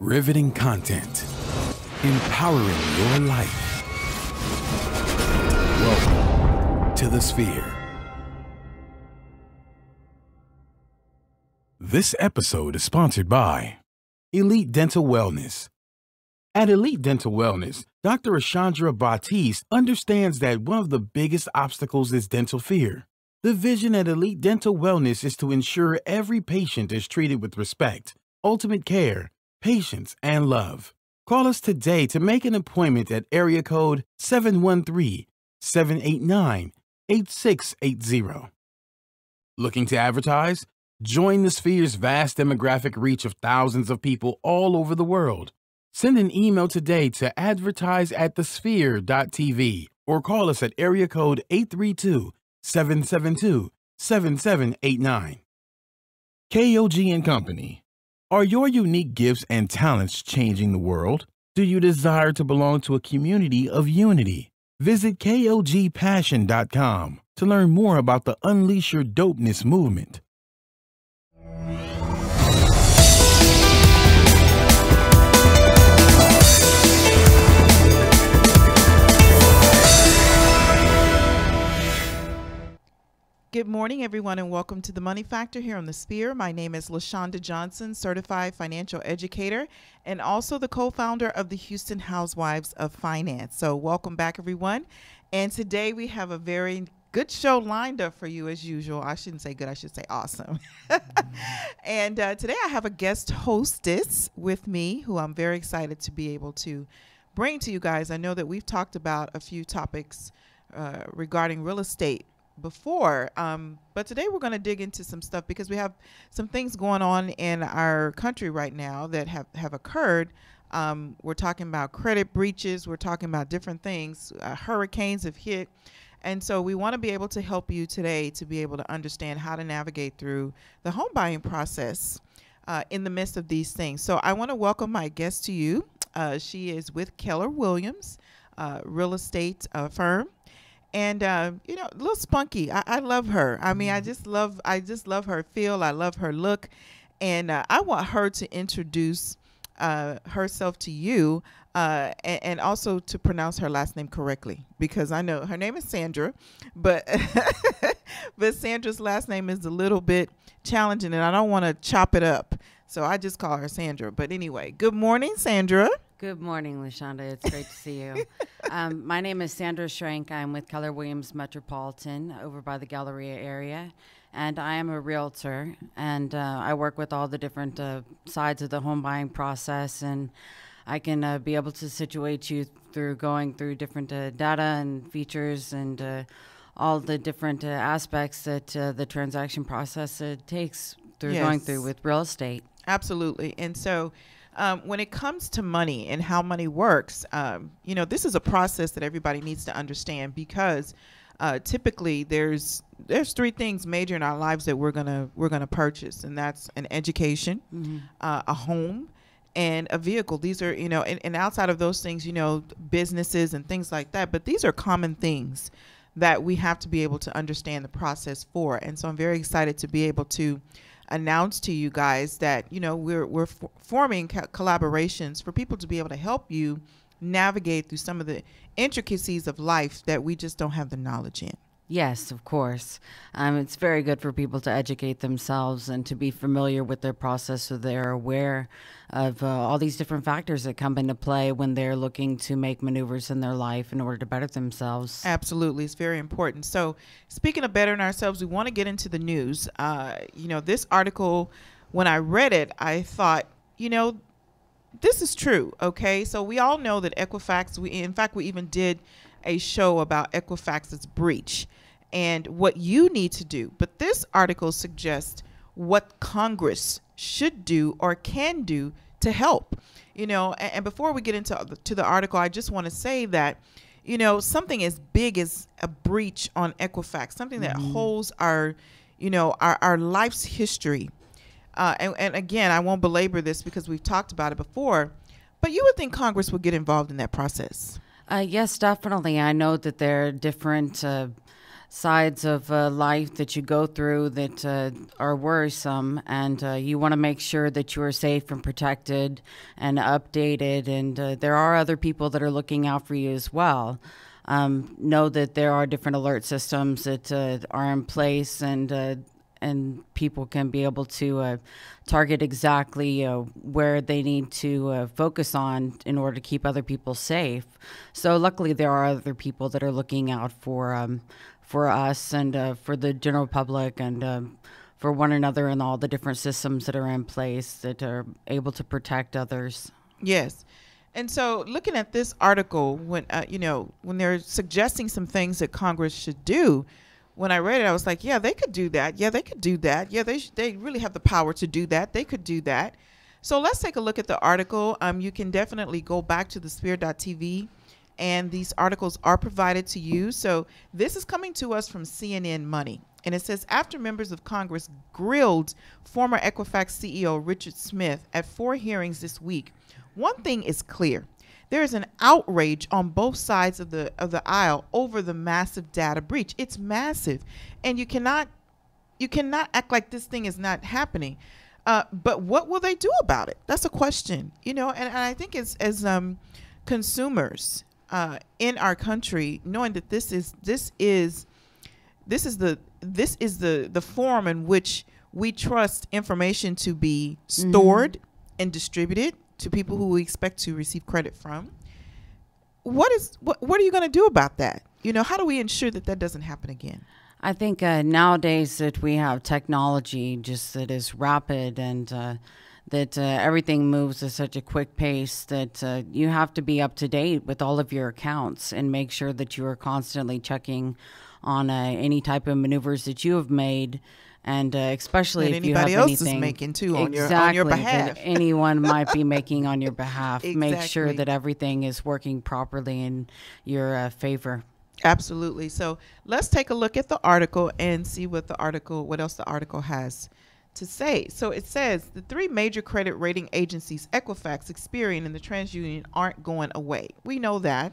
Riveting content, empowering your life. Welcome to The Spear. This episode is sponsored by Elite Dental Wellness. At Elite Dental Wellness, Dr. Ashandra Batiste understands that one of the biggest obstacles is dental fear. The vision at Elite Dental Wellness is to ensure every patient is treated with respect, ultimate care, patience, and love. Call us today to make an appointment at area code 713-789-8680. Looking to advertise? Join the Sphere's vast demographic reach of thousands of people all over the world. Send an email today to advertise@thesphere.tv or call us at area code 832-772-7789. KOG and Company. Are your unique gifts and talents changing the world? Do you desire to belong to a community of unity? Visit kogpassion.com to learn more about the Unleash Your Dopeness movement. Good morning, everyone, and welcome to The Money Factor here on The Spear. My name is LaShonda Johnson, certified financial educator, and also the co-founder of the Houston Housewives of Finance. So welcome back, everyone. And today we have a very good show lined up for you as usual. I shouldn't say good, I should say awesome. And today I have a guest hostess with me who I'm very excited to be able to bring to you guys. I know that we've talked about a few topics regarding real estate before, but today we're going to dig into some stuff because we have some things going on in our country right now that have occurred. We're talking about credit breaches. We're talking about different things. Hurricanes have hit. And so we want to be able to help you today to be able to understand how to navigate through the home buying process in the midst of these things. So I want to welcome my guest to you. She is with Keller Williams, real estate firm. And, you know, a little spunky. I love her. I mean, I just love her feel. I love her look. And I want her to introduce herself to you and also to pronounce her last name correctly, because I know her name is Sandra, but but Sandra's last name is a little bit challenging and I don't want to chop it up. So I just call her Sandra. But anyway, good morning, Sandra. Good morning, LaShonda. It's great to see you. My name is Sandra Schrenk. I'm with Keller Williams Metropolitan over by the Galleria area, and I am a realtor, and I work with all the different sides of the home buying process, and I can be able to situate you through going through different data and features and all the different aspects that the transaction process takes through going through with real estate. Absolutely. And so when it comes to money and how money works, you know, this is a process that everybody needs to understand, because typically there's three things major in our lives that we're gonna purchase, and that's an education, a home, and a vehicle. These are, you know, and outside of those things, you know, businesses and things like that. But these are common things that we have to be able to understand the process for. And so I'm very excited to be able to announce to you guys that, you know, we're forming collaborations for people to be able to help you navigate through some of the intricacies of life that we just don't have the knowledge in. Yes, of course. It's very good for people to educate themselves and to be familiar with their process, so they're aware of all these different factors that come into play when they're looking to make maneuvers in their life in order to better themselves. Absolutely. It's very important. So speaking of bettering ourselves, we want to get into the news. You know, this article, when I read it, I thought, you know, this is true. Okay. So we all know that Equifax, in fact, we even did a show about Equifax's breach and what you need to do. But this article suggests what Congress should do or can do to help, you know. And before we get into the article, I just want to say that, you know, something as big as a breach on Equifax, something that holds our, you know, our life's history. And again, I won't belabor this because we've talked about it before, but you would think Congress would get involved in that process. Yes, definitely. I know that there are different sides of life that you go through that are worrisome, and you want to make sure that you are safe and protected and updated, and there are other people that are looking out for you as well. Know that there are different alert systems that are in place, and people can be able to target exactly where they need to focus on in order to keep other people safe. So luckily there are other people that are looking out for us and for the general public and for one another, and all the different systems that are in place that are able to protect others. Yes. And so looking at this article, when when they're suggesting some things that Congress should do, when I read it, I was like, yeah, they could do that. Yeah, they could do that. Yeah, they really have the power to do that. They could do that. So let's take a look at the article. You can definitely go back to thespear.tv, and these articles are provided to you. So this is coming to us from CNN Money. And it says, after members of Congress grilled former Equifax CEO Richard Smith at 4 hearings this week, one thing is clear. There is an outrage on both sides of the aisle over the massive data breach. It's massive. And you cannot act like this thing is not happening. But what will they do about it? That's a question, and I think as consumers in our country, knowing that this is the form in which we trust information to be stored and distributed to people who we expect to receive credit from. What are you going to do about that? How do we ensure that that doesn't happen again? I think nowadays that we have technology just that is rapid, and that everything moves at such a quick pace that you have to be up to date with all of your accounts and make sure that you are constantly checking on any type of maneuvers that you have made, and especially if you have anything anybody else is making too on your behalf, that anyone might be making on your behalf. Exactly. Make sure that everything is working properly in your favor. Absolutely. So let's take a look at the article and see what else the article has to say. So it says the 3 major credit rating agencies, Equifax, Experian, and the TransUnion, aren't going away. We know that.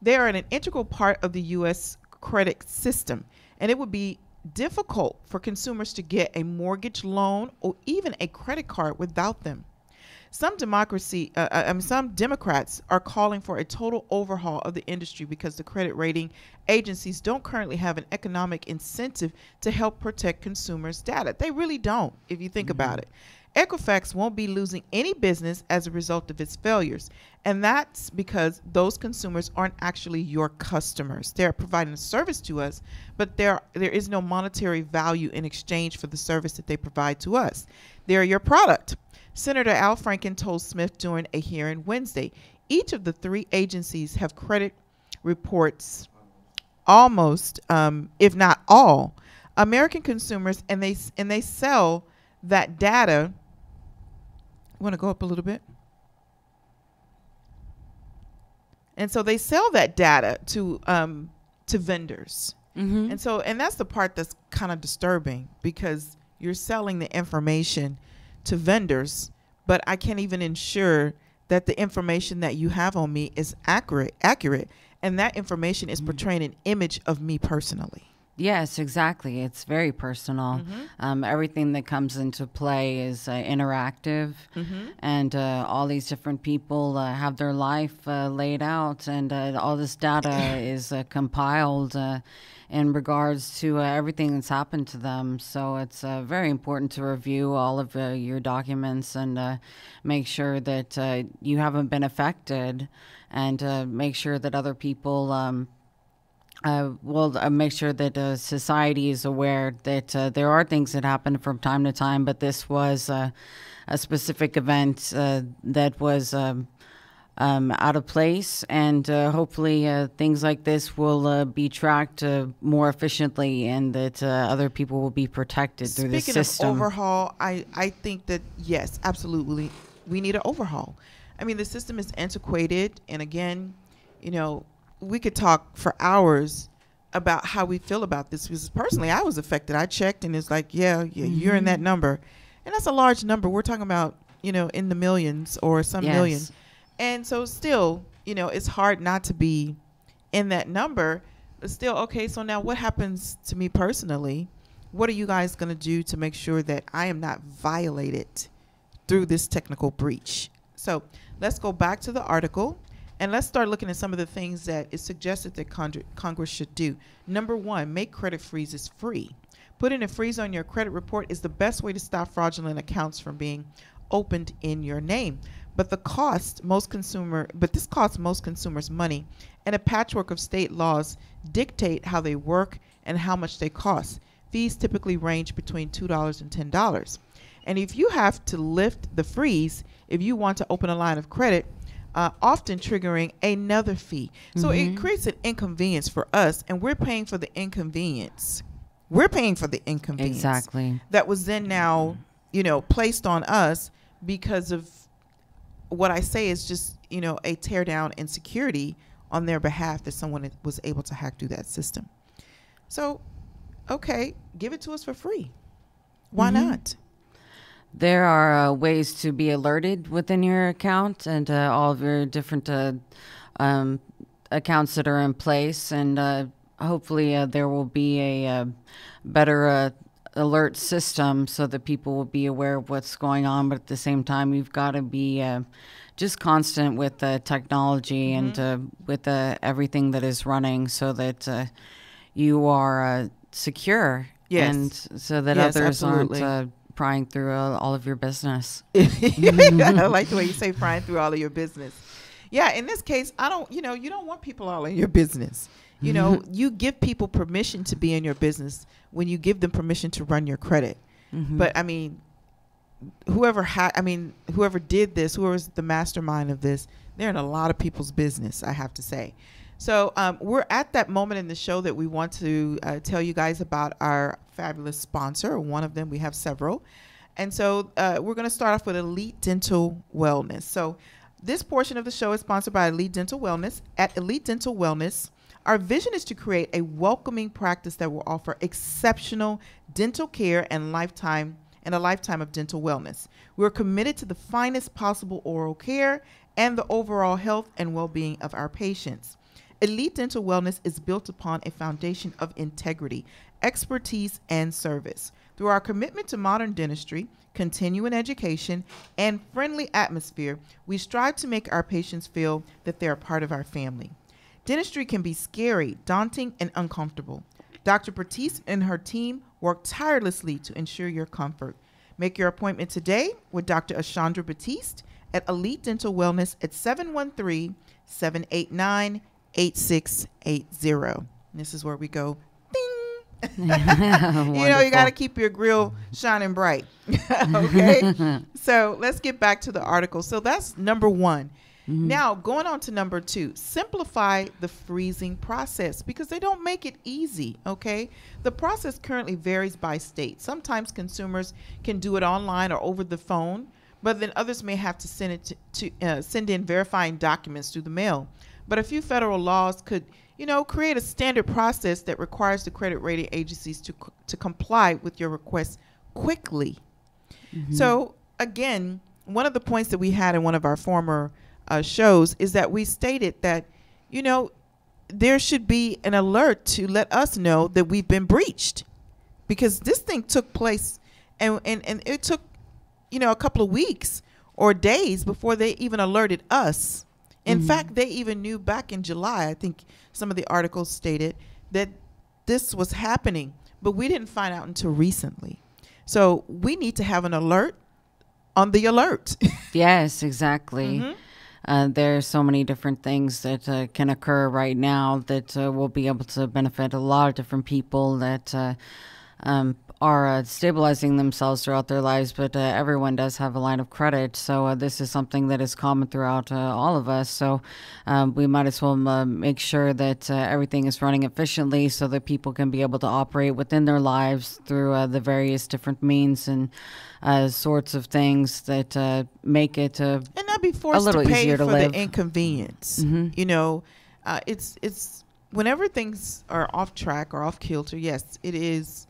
They are an integral part of the U.S. credit system, and it would be difficult for consumers to get a mortgage loan or even a credit card without them. Some Democrats are calling for a total overhaul of the industry because the credit rating agencies don't currently have an economic incentive to help protect consumers' data. They really don't, if you think about it. Equifax won't be losing any business as a result of its failures, and that's because those consumers aren't actually your customers. They're providing a service to us, but there is no monetary value in exchange for the service that they provide to us. They're your product. Senator Al Franken told Smith during a hearing Wednesday, each of the 3 agencies have credit reports almost, if not all, American consumers, and they sell that data. Want to go up a little bit? And so they sell that data to vendors. And so, and that's the part that's kind of disturbing, because you're selling the information to vendors, but I can't even ensure that the information that you have on me is accurate, and that information is portraying an image of me personally. Yes, exactly. It's very personal. Everything that comes into play is interactive, and all these different people have their life laid out, and all this data is compiled in regards to everything that's happened to them. So it's very important to review all of your documents and make sure that you haven't been affected, and make sure that other people make sure that society is aware that there are things that happen from time to time, but this was a specific event that was out of place, and hopefully things like this will be tracked more efficiently, and that other people will be protected through the system. Speaking of overhaul, I think that, yes, absolutely, we need an overhaul. I mean, the system is antiquated, and again, we could talk for hours about how we feel about this, because personally I was affected. I checked, and it's like, yeah, you're in that number. And that's a large number. We're talking about, in the millions or some million. And so still, it's hard not to be in that number. But still, okay, so now what happens to me personally? What are you guys going to do to make sure that I am not violated through this technical breach? So let's go back to the article, and let's start looking at some of the things that is suggested that Congress should do. Number one, make credit freezes free. Putting a freeze on your credit report is the best way to stop fraudulent accounts from being opened in your name. But this costs most consumers money, and a patchwork of state laws dictate how they work and how much they cost. Fees typically range between $2 and $10. And if you have to lift the freeze, if you want to open a line of credit, often triggering another fee. So it creates an inconvenience for us, and we're paying for the inconvenience. Exactly. That was then now, you know, placed on us because of what I say is just, you know, a tear down in security on their behalf that someone was able to hack through that system. So, okay, give it to us for free. Why not? There are ways to be alerted within your account and all of your different accounts that are in place. And hopefully there will be a better alert system so that people will be aware of what's going on. But at the same time, you've got to be just constant with the technology and with everything that is running so that you are secure. Yes. And so that others aren't prying through all of your business. I like the way you say prying through all of your business. Yeah, in this case, you don't want people all in your business. You know, you give people permission to be in your business when you give them permission to run your credit. But I mean, whoever did this, whoever's the mastermind of this, they're in a lot of people's business, I have to say. So we're at that moment in the show that we want to tell you guys about our fabulous sponsor. One of them, we have several. And so we're going to start off with Elite Dental Wellness. So this portion of the show is sponsored by Elite Dental Wellness. At Elite Dental Wellness, our vision is to create a welcoming practice that will offer exceptional dental care and a lifetime of dental wellness. We're committed to the finest possible oral care and the overall health and well-being of our patients. Elite Dental Wellness is built upon a foundation of integrity, expertise, and service. Through our commitment to modern dentistry, continuing education, and friendly atmosphere, we strive to make our patients feel that they are part of our family. Dentistry can be scary, daunting, and uncomfortable. Dr. Batiste and her team work tirelessly to ensure your comfort. Make your appointment today with Dr. Ashandra Batiste at Elite Dental Wellness at 713-789-8680. This is where we go, ding. You know, you got to keep your grill shining bright. Okay. So let's get back to the article. So that's number one. Now going on to number two, simplify the freezing process because they don't make it easy. Okay. The process currently varies by state. Sometimes consumers can do it online or over the phone, but then others may have to send it send in verifying documents through the mail. But a few federal laws could, you know, create a standard process that requires the credit rating agencies to comply with your request quickly. So, again, one of the points that we had in one of our former shows is that we stated that, you know, there should be an alert to let us know that we've been breached because this thing took place and it took, you know, a couple of weeks or days before they even alerted us. In fact, they even knew back in July, I think some of the articles stated that this was happening, but we didn't find out until recently. So we need to have an alert on the alert. Yes, exactly. There are so many different things that can occur right now that will be able to benefit a lot of different people that are stabilizing themselves throughout their lives, but everyone does have a line of credit. So this is something that is common throughout all of us. So we might as well make sure that everything is running efficiently so that people can be able to operate within their lives through the various different means and sorts of things that make it and not be forced to pay for the inconvenience. You know, it's whenever things are off track or off kilter, yes, it is.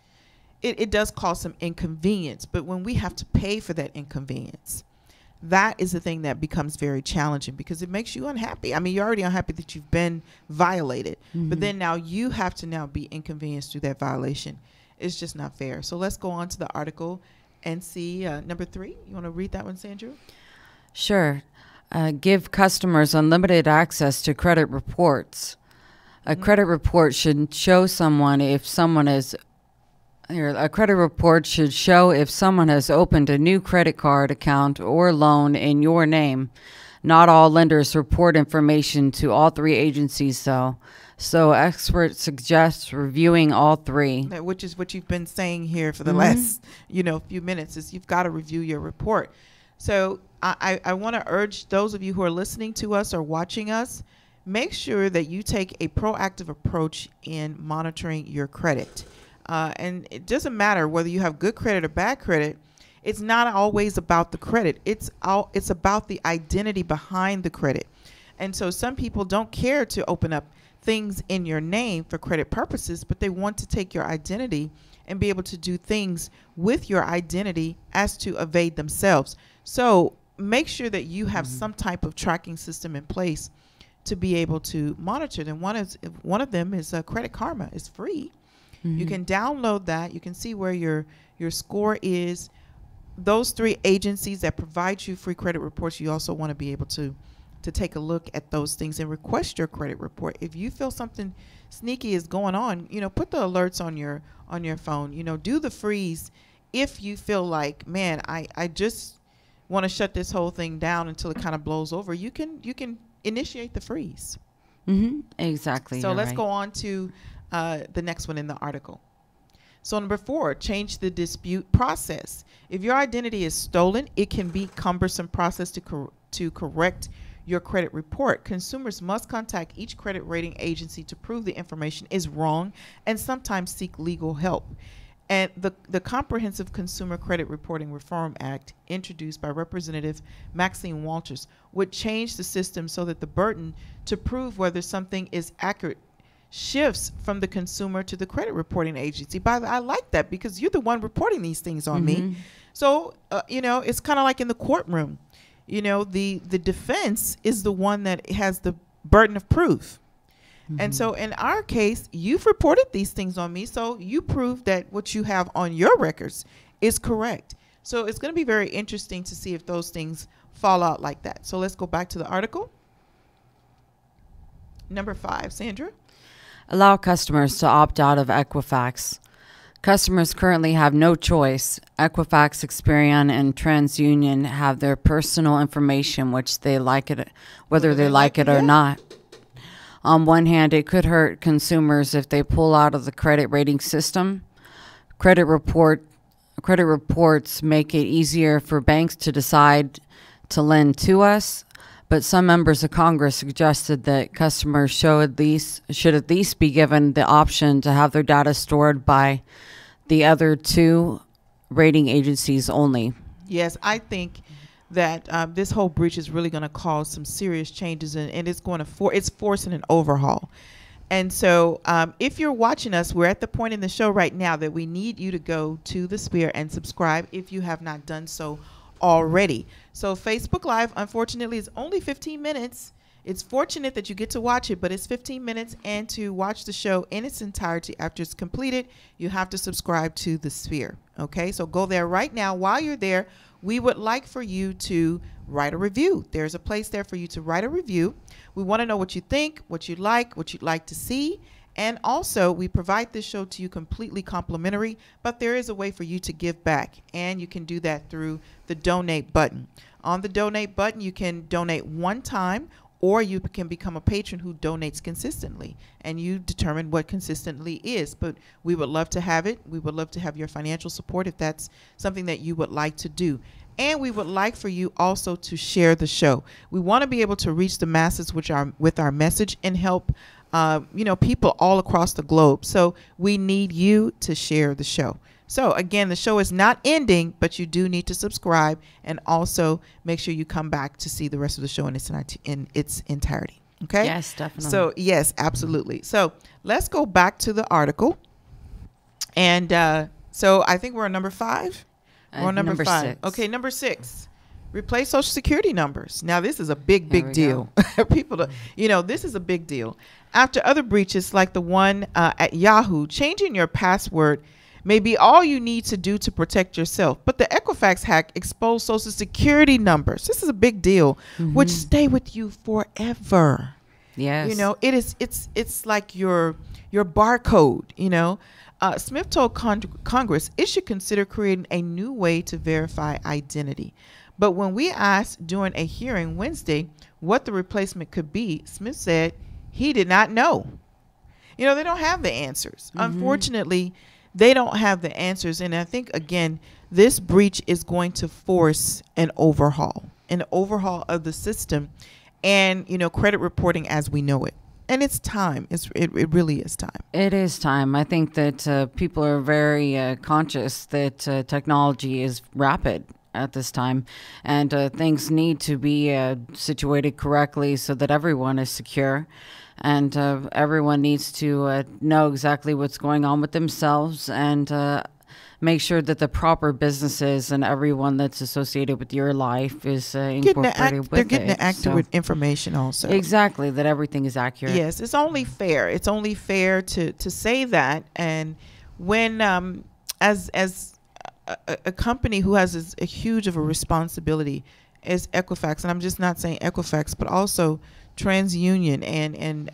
It does cause some inconvenience, but when we have to pay for that inconvenience, that is the thing that becomes very challenging, because it makes you unhappy. I mean, you're already unhappy that you've been violated, but then now you have to now be inconvenienced through that violation. It's just not fair. So let's go on to the article and see number 3. You want to read that one, Sandra? Sure. Give customers unlimited access to credit reports. A credit report should show if someone has opened a new credit card account or loan in your name. Not all lenders report information to all 3 agencies, though. So experts suggest reviewing all 3. Which is what you've been saying here for the last, few minutes, is you've got to review your report. So I want to urge those of you who are listening to us or watching us, make sure that you take a proactive approach in monitoring your credit. And it doesn't matter whether you have good credit or bad credit. It's not always about the credit. It's about the identity behind the credit. And so some people don't care to open up things in your name for credit purposes, but they want to take your identity and be able to do things with your identity as to evade themselves. So make sure that you have some type of tracking system in place to be able to monitor them. One of them is Credit Karma. It's free. You can download that. You can see where your score is. Those 3 agencies that provide you free credit reports, you also want to be able to take a look at those things and request your credit report. If you feel something sneaky is going on, put the alerts on your phone. Do the freeze if you feel like, man, I just want to shut this whole thing down until it kind of blows over. You can initiate the freeze. Exactly. So let's go on to the next one in the article. So number 4, change the dispute process. If your identity is stolen, it can be a cumbersome process to correct your credit report. Consumers must contact each credit rating agency to prove the information is wrong and sometimes seek legal help. And the Comprehensive Consumer Credit Reporting Reform Act, introduced by Representative Maxine Waters, would change the system so that the burden to prove whether something is accurate shifts from the consumer to the credit reporting agency. By the way, I like that, because you're the one reporting these things on me. So, it's kind of like in the courtroom. The defense is the one that has the burden of proof. And so in our case, you've reported these things on me, so you prove that what you have on your records is correct. So it's going to be very interesting to see if those things fall out like that. So let's go back to the article. Number 5, Sandra. Allow customers to opt out of Equifax. Customers currently have no choice. Equifax, Experian, and TransUnion have their personal information, which they like it, whether they like it or not. On one hand, it could hurt consumers if they pull out of the credit rating system. Credit reports make it easier for banks to decide to lend to us, but some members of Congress suggested that customers should at least be given the option to have their data stored by the other 2 rating agencies only. Yes, I think that this whole breach is really going to cause some serious changes, and it's going to it's forcing an overhaul. And so if you're watching us, we're at the point in the show right now that we need you to go to The Spear and subscribe if you have not done so already. So Facebook Live, unfortunately, is only 15 minutes. It's fortunate that you get to watch it, but it's 15 minutes, and to watch the show in its entirety after it's completed, you have to subscribe to The Spear. Okay, so go there right now. While you're there, we would like for you to write a review. There's a place there for you to write a review. We want to know what you think, what you like, what you'd like to see. And also, we provide this show to you completely complimentary, but there is a way for you to give back, and you can do that through the donate button. On the donate button, you can donate one time, or you can become a patron who donates consistently, and you determine what consistently is. But we would love to have it. We would love to have your financial support if that's something that you would like to do. And we would like for you also to share the show. We want to be able to reach the masses with our message and help people all across the globe. So we need you to share the show. So again, the show is not ending, but you do need to subscribe, and also make sure you come back to see the rest of the show in its entirety. Okay? Yes, definitely. So yes, absolutely. So let's go back to the article. And so I think we're on number 5. We're on number 5. 6. Okay, number 6. Replace Social Security numbers. Now, this is a big deal. People, you know, this is a big deal. After other breaches like the one at Yahoo, changing your password may be all you need to do to protect yourself. But the Equifax hack exposed Social Security numbers. This is a big deal, which stay with you forever. Yes. You know, it is, it's like your barcode, you know. Smith told Congress it should consider creating a new way to verify identity. But when we asked during a hearing Wednesday what the replacement could be, Smith said he did not know. You know, they don't have the answers. Unfortunately, they don't have the answers. And I think, again, this breach is going to force an overhaul of the system and, you know, credit reporting as we know it. And it's time. It really is time. It is time. I think that people are very conscious that technology is rapid at this time, and things need to be situated correctly so that everyone is secure, and everyone needs to know exactly what's going on with themselves, and make sure that the proper businesses and everyone that's associated with your life is incorporated with it. They're getting the accurate information also. Exactly, that everything is accurate. Yes, it's only fair. It's only fair to say that. And when, as a company who has as huge of a responsibility as Equifax, and I'm just not saying Equifax, but also TransUnion and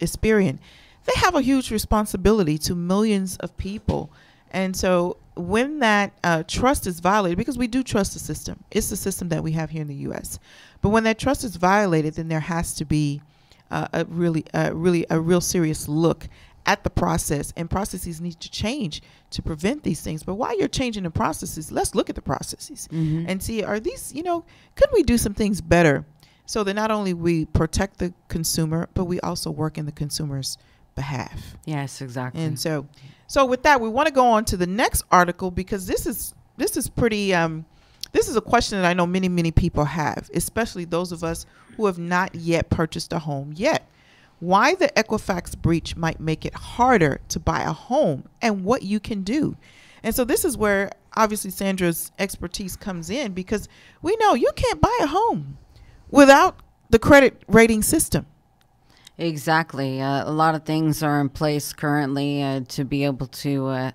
Experian, they have a huge responsibility to millions of people. And so when that trust is violated, because we do trust the system, it's the system that we have here in the U.S. But when that trust is violated, then there has to be a real serious look at the process, and processes need to change to prevent these things. But while you're changing the processes, let's look at the processes and see, are these, you know, could we do some things better so that not only we protect the consumer, but we also work in the consumer's behalf. Yes, exactly. And so with that, we want to go on to the next article, because this is pretty, this is a question that I know many people have, especially those of us who have not yet purchased a home yet. Why the Equifax breach might make it harder to buy a home and what you can do. And so this is where obviously Sandra's expertise comes in, because we know you can't buy a home without the credit rating system. Exactly. A lot of things are in place currently to be able to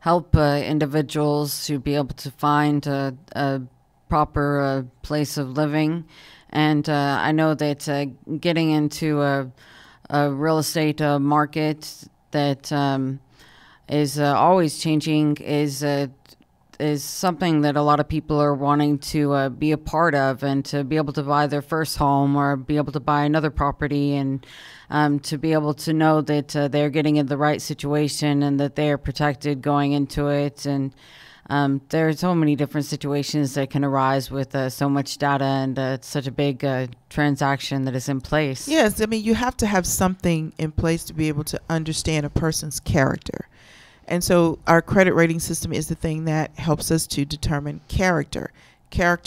help individuals to be able to find a proper place of living. And I know that getting into a real estate market that is always changing is something that a lot of people are wanting to be a part of, and to be able to buy their first home or be able to buy another property, and to be able to know that they're getting in the right situation and that they are protected going into it. And there are so many different situations that can arise with so much data and such a big transaction that is in place. Yes, I mean, you have to have something in place to be able to understand a person's character. And so our credit rating system is the thing that helps us to determine character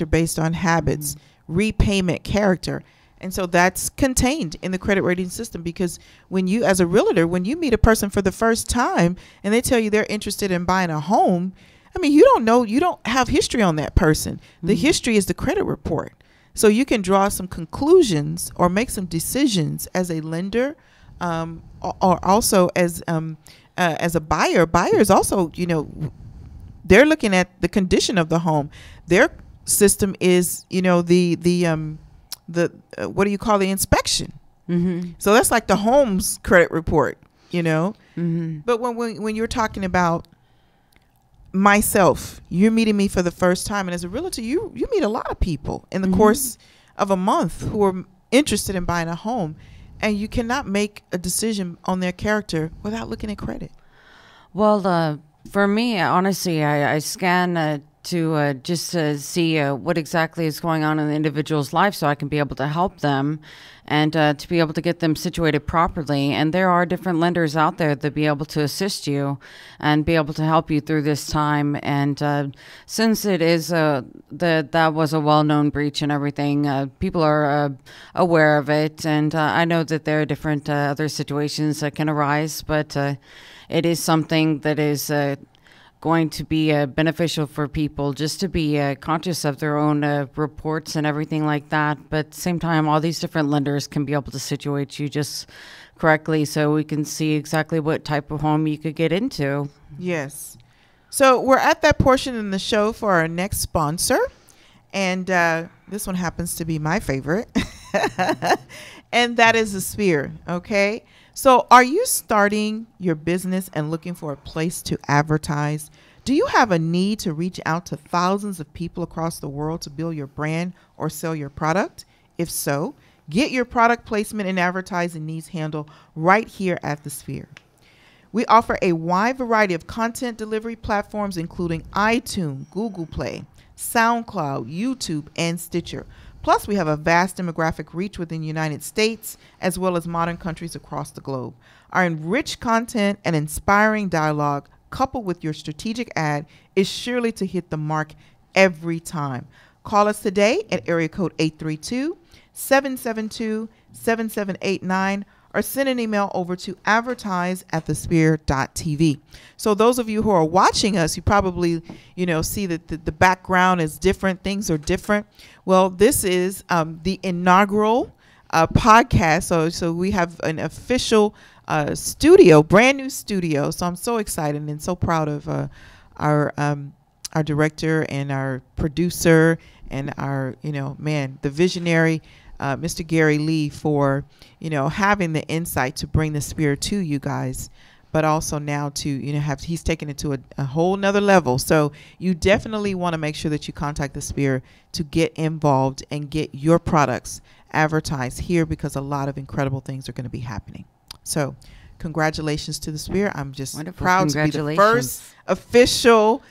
based on habits, repayment character. And so that's contained in the credit rating system, because when you, as a realtor, when you meet a person for the first time and they tell you they're interested in buying a home, I mean, you don't know, you don't have history on that person. The history is the credit report. So you can draw some conclusions or make some decisions as a lender, or also as a buyer. Buyers also, you know, they're looking at the condition of the home. Their system is, you know, the what do you call the inspection? So that's like the home's credit report, you know. But when you're talking about myself, you're meeting me for the first time, and as a realtor, you meet a lot of people in the course of a month who are interested in buying a home. And you cannot make a decision on their character without looking at credit. Well, for me, honestly, I scan to just see what exactly is going on in the individual's life, so I can be able to help them and to be able to get them situated properly. And there are different lenders out there that be able to assist you and be able to help you through this time. And since it is that was a well-known breach and everything, people are aware of it. And I know that there are different other situations that can arise, but it is something that is going to be beneficial for people just to be conscious of their own reports and everything like that. But at the same time, all these different lenders can be able to situate you just correctly so we can see exactly what type of home you could get into. Yes. So we're at that portion in the show for our next sponsor. And this one happens to be my favorite. And that is The Spear, okay? So are you starting your business and looking for a place to advertise? Do you have a need to reach out to thousands of people across the world to build your brand or sell your product? If so, get your product placement and advertising needs handled right here at The Spear. We offer a wide variety of content delivery platforms, including iTunes, Google Play, SoundCloud, YouTube, and Stitcher. Plus, we have a vast demographic reach within the United States as well as modern countries across the globe. Our enriched content and inspiring dialogue, coupled with your strategic ad, is surely to hit the mark every time. Call us today at area code 832-772-7789 or send an email over to advertise@thespear.tv. So those of you who are watching us, you probably, you know, see that the background is different. Things are different. Well, this is the inaugural podcast. So we have an official studio, brand new studio. So I'm so excited and so proud of our director and our producer and our, you know, man, the visionary, Mr. Gary Lee, for, you know, having the insight to bring The Spear to you guys, but also now to, you know, have, he's taken it to a whole nother level. So you definitely want to make sure that you contact The Spear to get involved and get your products advertised here, because a lot of incredible things are going to be happening. So congratulations to The Spear. I'm just proud to be the first official,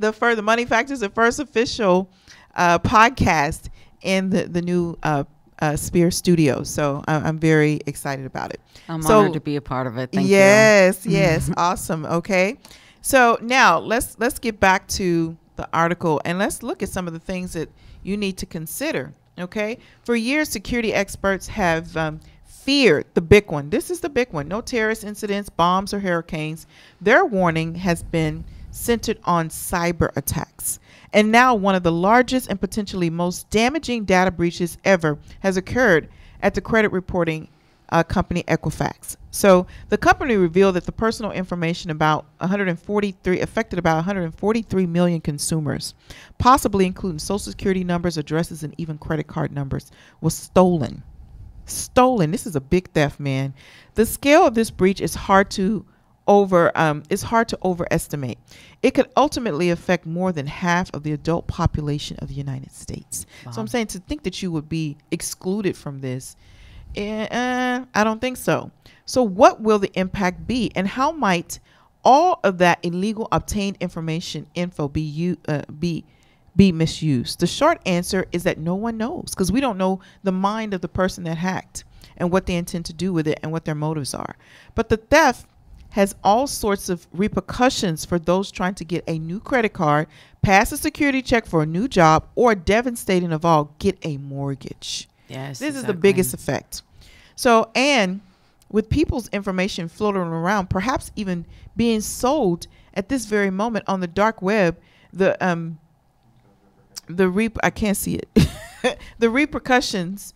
the Money Factor is the first official podcast in the new Spear studio. So I'm very excited about it. I'm honored to be a part of it. Thank you. Yes, yes. Awesome. Okay. So now let's get back to the article and let's look at some of the things that you need to consider. Okay. For years, security experts have feared the big one. This is the big one. No terrorist incidents, bombs, or hurricanes. Their warning has been centered on cyber attacks. And now one of the largest and potentially most damaging data breaches ever has occurred at the credit reporting company Equifax. So the company revealed that the personal information about 143 affected about 143 million consumers, possibly including Social Security numbers, addresses, and even credit card numbers, was stolen. Stolen. This is a big theft, man. The scale of this breach is hard to overestimate. It could ultimately affect more than half of the adult population of the United States. Wow. So I'm saying, to think that you would be excluded from this, I don't think so. So what will the impact be, and how might all of that illegal obtained information be misused? The short answer is that no one knows, because we don't know the mind of the person that hacked and what they intend to do with it and what their motives are. But the theft has all sorts of repercussions for those trying to get a new credit card, pass a security check for a new job, or, devastating of all, get a mortgage. Yes, this is the biggest effect. So, and with people's information floating around, perhaps even being sold at this very moment on the dark web, the repercussions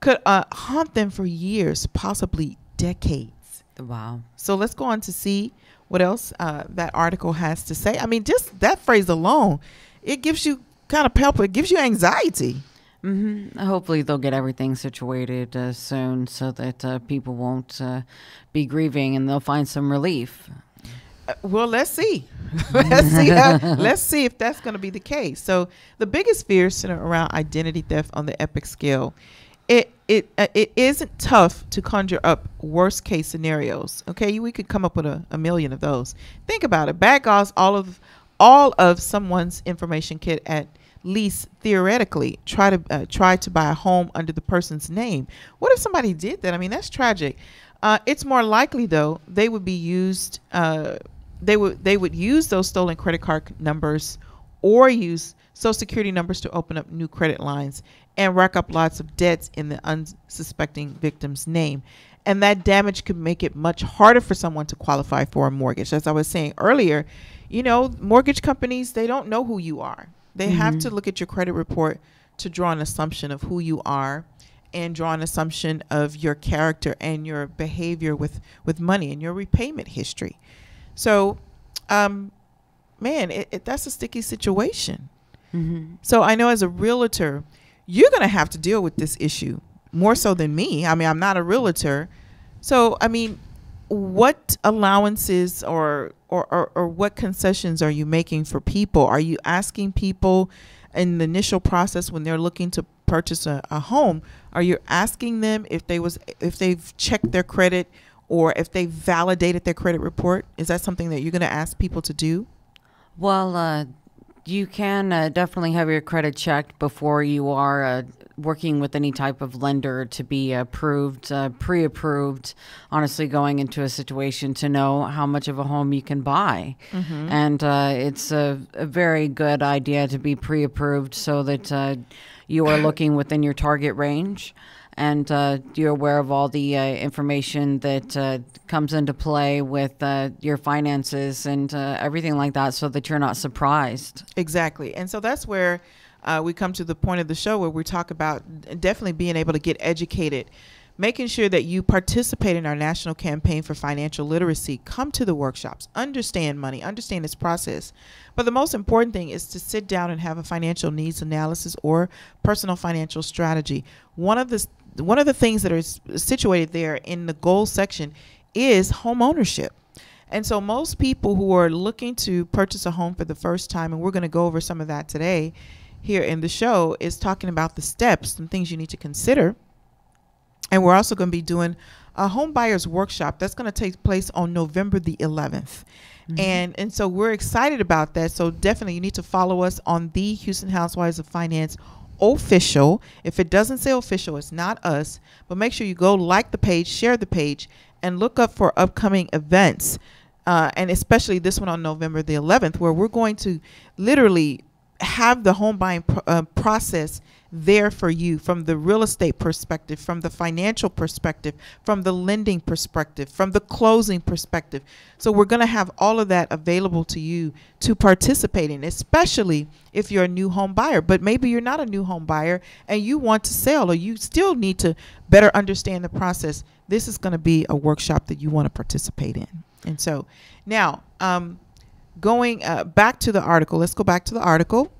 could haunt them for years, possibly decades. Wow. So let's go on to see what else that article has to say. I mean, just that phrase alone, it gives you kind of palpable, it gives you anxiety. Mm-hmm. Hopefully they'll get everything situated soon so that people won't be grieving and they'll find some relief. Well, let's see. Let's see if that's going to be the case. So the biggest fears center around identity theft on the epic scale. It isn't tough to conjure up worst case scenarios. Okay, we could come up with a million of those. Think about it. Bad guys, all of someone's information could at least theoretically try to buy a home under the person's name. What if somebody did that? I mean, that's tragic. It's more likely though they would be used. They would use those stolen credit card numbers or use Social Security numbers to open up new credit lines and rack up lots of debts in the unsuspecting victim's name. And that damage could make it much harder for someone to qualify for a mortgage. As I was saying earlier, you know, mortgage companies, they don't know who you are. They have to look at your credit report to draw an assumption of who you are and draw an assumption of your character and your behavior with money and your repayment history. So, man, that's a sticky situation. So I know as a realtor, you're going to have to deal with this issue more so than me. I mean, I'm not a realtor. So, I mean, what allowances or what concessions are you making for people? Are you asking people in the initial process when they're looking to purchase a home, are you asking them if they've checked their credit or if they validated their credit report? Is that something that you're going to ask people to do? Well, you can definitely have your credit checked before you are working with any type of lender to be approved, pre-approved, honestly going into a situation to know how much of a home you can buy. And it's a very good idea to be pre-approved so that you are looking within your target range and you're aware of all the information that comes into play with your finances and everything like that so that you're not surprised. Exactly. And so that's where we come to the point of the show where we talk about definitely being able to get educated, making sure that you participate in our national campaign for financial literacy. Come to the workshops, understand money, understand its process. But the most important thing is to sit down and have a financial needs analysis or personal financial strategy. One of the things that is situated there in the goal section is home ownership. And so most people who are looking to purchase a home for the first time, and we're going to go over some of that today here in the show, is talking about the steps and things you need to consider. And we're also going to be doing a home buyers workshop that's going to take place on November the 11th. And so we're excited about that. So definitely you need to follow us on the Houston Housewives of Finance official. If it doesn't say official, it's not us. But make sure you go like the page, share the page, and look up for upcoming events. And especially this one on November the 11th, where we're going to literally have the home buying process there for you from the real estate perspective, from the financial perspective, from the lending perspective, from the closing perspective. So we're going to have all of that available to you to participate in, especially if you're a new home buyer. But maybe you're not a new home buyer and you want to sell, or you still need to better understand the process. This is going to be a workshop that you want to participate in. And so now going back to the article, let's go back to the article.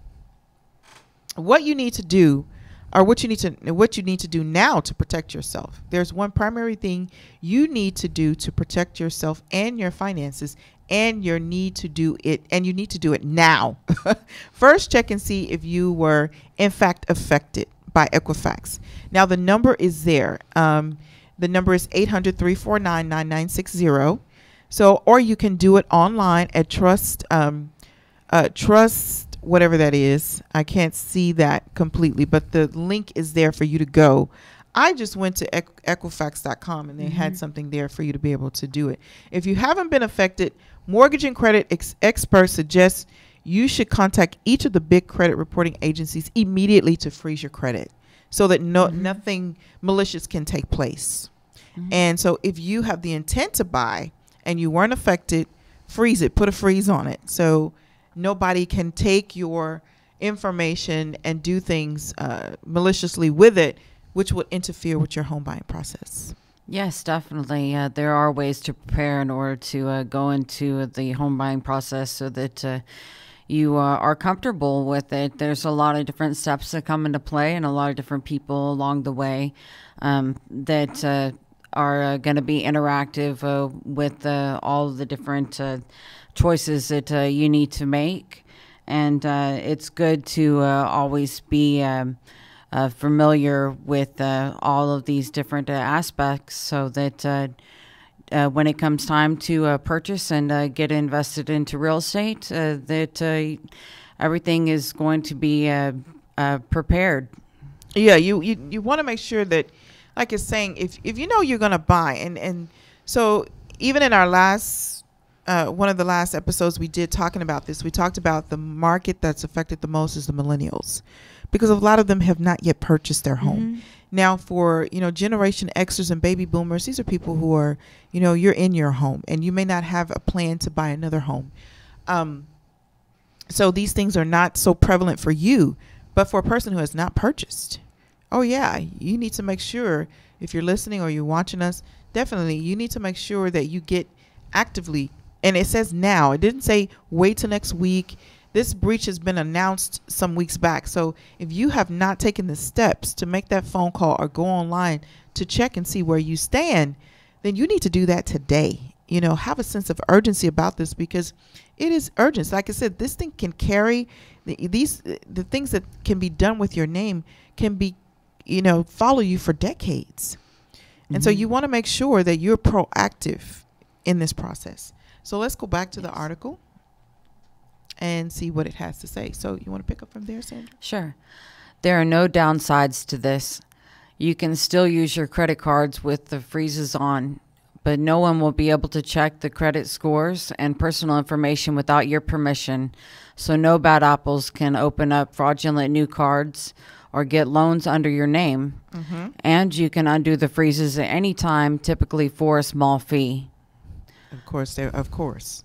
What you need to do, or what you need to do now to protect yourself. There's one primary thing you need to do to protect yourself and your finances, and your need to do it, and you need to do it now. First, check and see if you were in fact affected by Equifax. Now the number is there. The number is 800-349-9960. So, or you can do it online at trust. Whatever that is, I can't see that completely, but the link is there for you to go. I just went to Equifax.com and they had something there for you to be able to do it. If you haven't been affected, mortgage and credit experts suggest you should contact each of the big credit reporting agencies immediately to freeze your credit so that nothing malicious can take place. And so if you have the intent to buy and you weren't affected, freeze it, put a freeze on it. So nobody can take your information and do things maliciously with it, which would interfere with your home buying process. Yes, definitely. There are ways to prepare in order to go into the home buying process so that you are comfortable with it. There's a lot of different steps that come into play and a lot of different people along the way that are going to be interactive with all the different choices that you need to make. And it's good to always be familiar with all of these different aspects so that when it comes time to purchase and get invested into real estate, that everything is going to be prepared. Yeah, you want to make sure that, like it's saying, if you know you're going to buy, and so even in our last, one of the last episodes we did talking about this, we talked about the market that's affected the most is the millennials, because a lot of them have not yet purchased their home. Now for, you know, Generation Xers and baby boomers, these are people who are, you know, you're in your home and you may not have a plan to buy another home. So these things are not so prevalent for you, but for a person who has not purchased, oh yeah, you need to make sure, if you're listening or you're watching us, definitely you need to make sure that you get actively, and it says now, it didn't say wait till next week. This breach has been announced some weeks back. So if you have not taken the steps to make that phone call or go online to check and see where you stand, then you need to do that today. You know, have a sense of urgency about this because it is urgent. Like I said, this thing can carry, the things that can be done with your name can be, you know, follow you for decades. Mm-hmm. And so you want to make sure that you're proactive in this process. So let's go back to the article and see what it has to say. So you want to pick up from there, Sandra? Sure. There are no downsides to this. You can still use your credit cards with the freezes on, but no one will be able to check the credit scores and personal information without your permission. So no bad apples can open up fraudulent new cards or get loans under your name. Mm-hmm. And you can undo the freezes at any time, typically for a small fee. Of course, of course.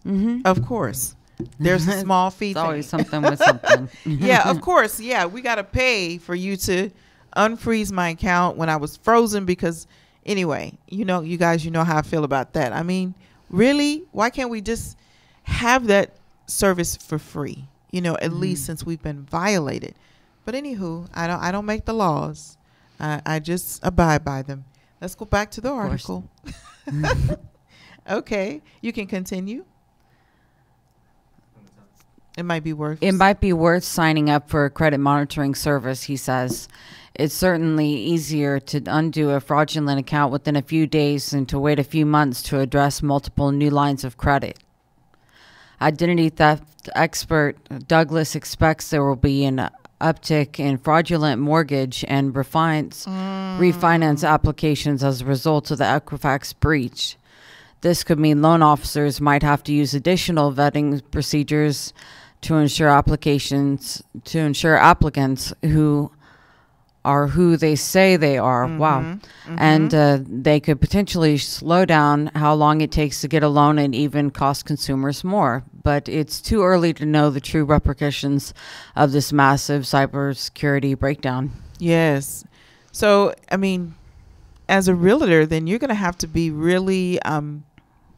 There's a small fee. It's always something with something. Yeah, of course. Yeah, we got to pay for you to unfreeze my account when I was frozen because, anyway, you know, you guys, you know how I feel about that. I mean, really, why can't we just have that service for free? You know, at least since we've been violated. But anywho, I don't make the laws. I just abide by them. Let's go back to the article. Okay, you can continue. It might be worth signing up for a credit monitoring service, he says. It's certainly easier to undo a fraudulent account within a few days than to wait a few months to address multiple new lines of credit. Identity theft expert Douglas expects there will be an uptick in fraudulent mortgage and refinance applications as a result of the Equifax breach. This could mean loan officers might have to use additional vetting procedures to ensure applicants who are who they say they are. Mm-hmm. Wow. Mm-hmm. And they could potentially slow down how long it takes to get a loan and even cost consumers more. But it's too early to know the true repercussions of this massive cybersecurity breakdown. Yes. So, I mean, as a realtor, then you're going to have to be really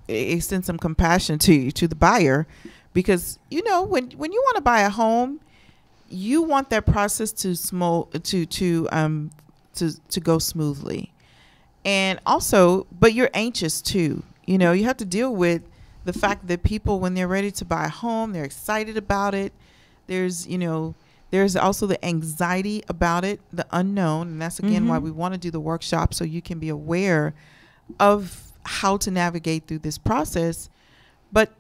extend some compassion to the buyer, because, you know, when you want to buy a home, you want that process to go smoothly, and also, but you're anxious too. You know, you have to deal with the fact that people, when they're ready to buy a home, they're excited about it. There's, you know, there's also the anxiety about it, the unknown, and that's again why we want to do the workshop, so you can be aware of how to navigate through this process, but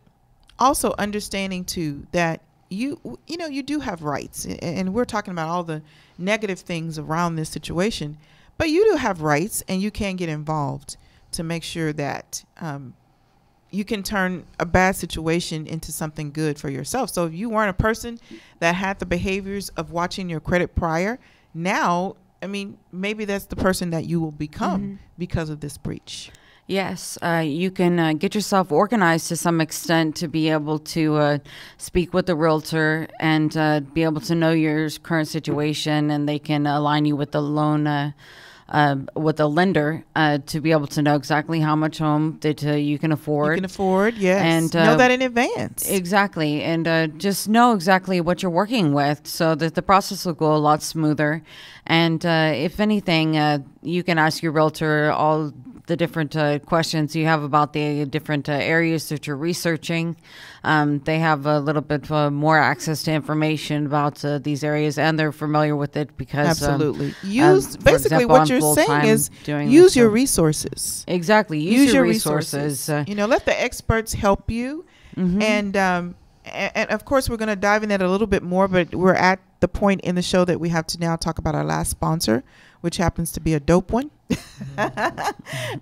also understanding too that you know, you do have rights, and we're talking about all the negative things around this situation, but you do have rights, and you can get involved to make sure that you can turn a bad situation into something good for yourself. So if you weren't a person that had the behaviors of watching your credit prior, now, I mean, maybe that's the person that you will become because of this breach. Yes, you can get yourself organized to some extent to be able to speak with the realtor and be able to know your current situation, and they can align you with the loan with a lender to be able to know exactly how much home that you can afford. You can afford, yes. And know that in advance. Exactly. And just know exactly what you're working with so that the process will go a lot smoother. And if anything, you can ask your realtor all the different questions you have about the different areas that you're researching. They have a little bit more access to information about these areas, and they're familiar with it because absolutely basically what you're saying is use your resources. Exactly, use your resources. You know, let the experts help you, and of course we're going to dive in that a little bit more, but we're at the point in the show that we have to now talk about our last sponsor, which happens to be a dope one.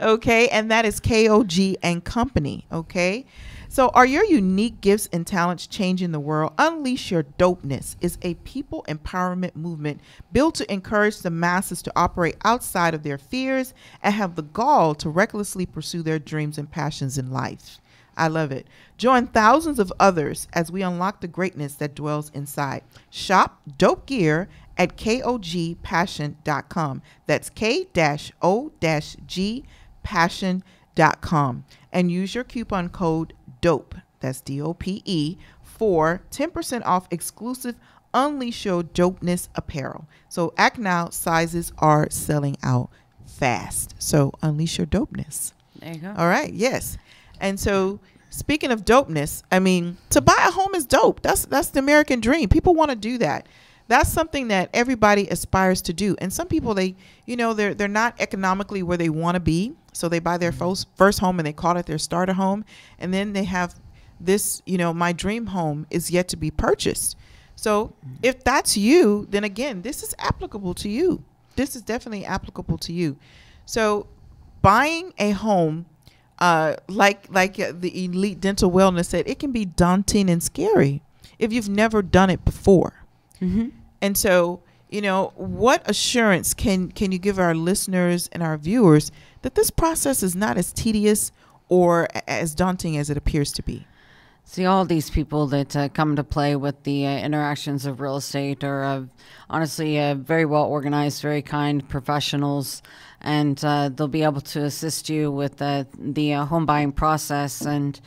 Okay, and that is KOG and Company. Okay, So are your unique gifts and talents changing the world? Unleash Your Dopeness is a people empowerment movement built to encourage the masses to operate outside of their fears and have the gall to recklessly pursue their dreams and passions in life. I love it. Join thousands of others as we unlock the greatness that dwells inside. Shop dope gear at kogpassion.com. That's KOG passion.com, and use your coupon code DOPE, that's DOPE, for 10% off exclusive Unleash Your Dopeness apparel. So act now, sizes are selling out fast. So Unleash Your Dopeness. There you go. All right, yes. And so speaking of dopeness, I mean, to buy a home is dope. That's the American dream. People want to do that. That's something that everybody aspires to do. And some people, they, you know, they're not economically where they want to be. So they buy their first home and they call it their starter home. And then they have this, you know, my dream home is yet to be purchased. So if that's you, then again, this is applicable to you. This is definitely applicable to you. So buying a home, like the Elite Dental Wellness said, it can be daunting and scary if you've never done it before. Mm-hmm. And so, you know, what assurance can you give our listeners and our viewers that this process is not as tedious or as daunting as it appears to be? See, all these people that come to play with the interactions of real estate are honestly very well organized, very kind professionals, and they'll be able to assist you with the home buying process. And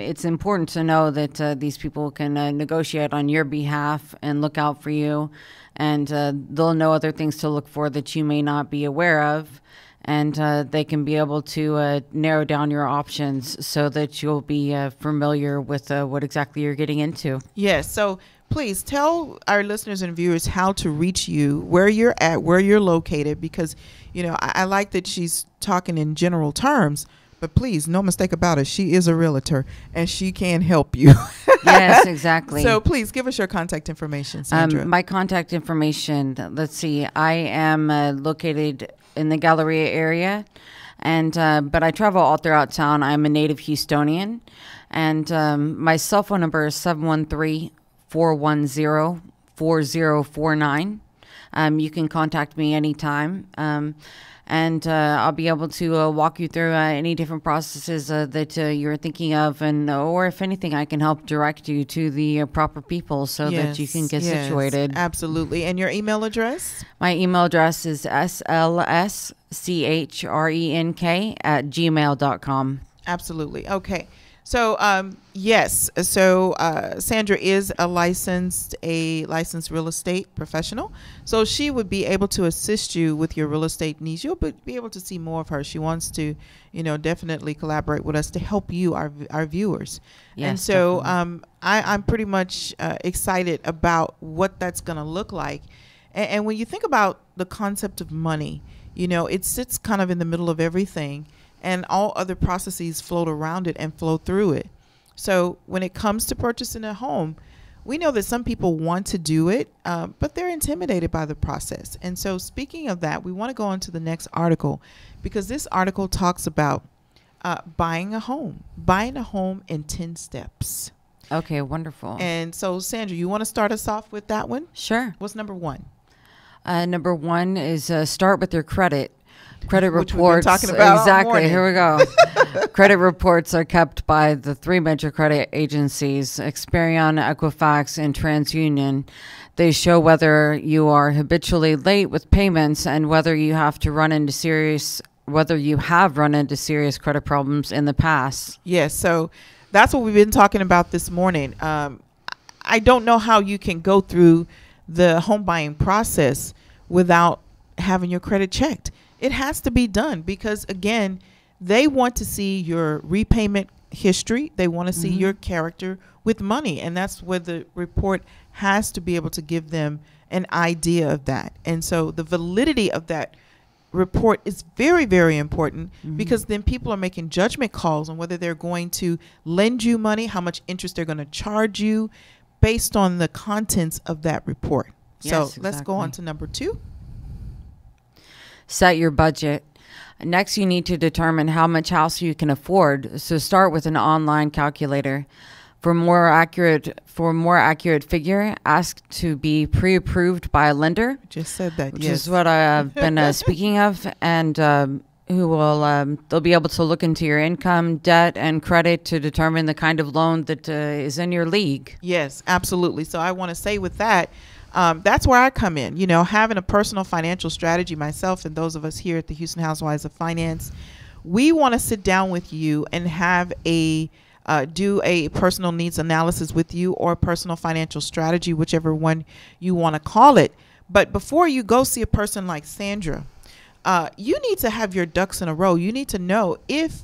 it's important to know that these people can negotiate on your behalf and look out for you, and they'll know other things to look for that you may not be aware of, and they can be able to narrow down your options so that you'll be familiar with what exactly you're getting into. Yes. Yeah, so please tell our listeners and viewers how to reach you, where you're at, where you're located, because, you know, I like that she's talking in general terms. But please, no mistake about it, she is a realtor and she can help you. Yes, exactly. So please give us your contact information, Sandra. My contact information, let's see, I am located in the Galleria area, and but I travel all throughout town. I'm a native Houstonian, and my cell phone number is 713-410-4049. You can contact me anytime. And I'll be able to walk you through any different processes that you're thinking of, and or if anything, I can help direct you to the proper people so that you can get situated. Absolutely. And your email address? My email address is slschrenk@gmail.com. Absolutely. Okay. So, yes, so Sandra is a licensed real estate professional. So she would be able to assist you with your real estate needs. You'll be able to see more of her. She wants to, you know, definitely collaborate with us to help you, our viewers. Yes, and so I'm pretty much excited about what that's going to look like. And when you think about the concept of money, you know, it sits kind of in the middle of everything. And all other processes float around it and flow through it. So when it comes to purchasing a home, we know that some people want to do it, but they're intimidated by the process. And so speaking of that, we want to go on to the next article, because this article talks about buying a home in 10 steps. Okay, wonderful. And so, Sandra, you want to start us off with that one? Sure. What's number one? Number one is start with your credit. Credit Which reports, we've been talking about exactly. Here we go. Credit reports are kept by the three major credit agencies, Experian, Equifax, and TransUnion. They show whether you are habitually late with payments and whether you have run into serious credit problems in the past. Yes, so that's what we've been talking about this morning. I don't know how you can go through the home buying process without having your credit checked. It has to be done because, again, they want to see your repayment history. They want to see your character with money. And that's where the report has to be able to give them an idea of that. And so the validity of that report is very, very important because then people are making judgment calls on whether they're going to lend you money, how much interest they're going to charge you based on the contents of that report. Yes, so let's go on to number two. Set your budget. Next, you need to determine how much house you can afford, so start with an online calculator. For a more accurate figure, ask to be pre-approved by a lender. Just said that, which yes. is what I've been speaking of, and who will they'll be able to look into your income, debt, and credit to determine the kind of loan that is in your league. Yes, absolutely. So I want to say with that, that's where I come in. You know, having a personal financial strategy myself, and those of us here at the Houston Housewives of Finance, we want to sit down with you and have a do a personal needs analysis with you, or personal financial strategy, whichever one you want to call it. But before you go see a person like Sandra, you need to have your ducks in a row. You need to know if